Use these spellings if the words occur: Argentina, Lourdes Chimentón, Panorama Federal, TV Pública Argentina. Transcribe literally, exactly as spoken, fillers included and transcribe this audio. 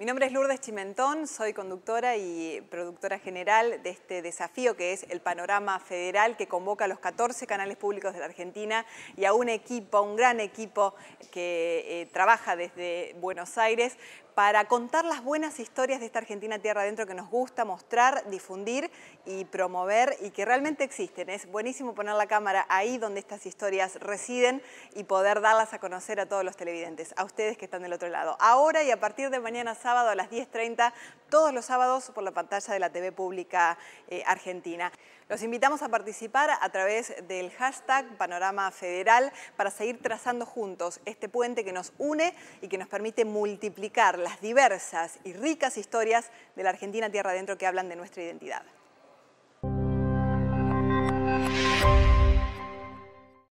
Mi nombre es Lourdes Chimentón, soy conductora y productora general de este desafío que es el Panorama Federal, que convoca a los catorce canales públicos de la Argentina y a un equipo, un gran equipo que eh, trabaja desde Buenos Aires para contar las buenas historias de esta Argentina tierra adentro que nos gusta mostrar, difundir y promover y que realmente existen. Es buenísimo poner la cámara ahí donde estas historias residen y poder darlas a conocer a todos los televidentes, a ustedes que están del otro lado. Ahora y a partir de mañana sábado a las diez treinta, todos los sábados por la pantalla de la T V Pública eh, Argentina. Los invitamos a participar a través del hashtag Panorama Federal para seguir trazando juntos este puente que nos une y que nos permite multiplicar las diversas y ricas historias de la Argentina tierra adentro que hablan de nuestra identidad.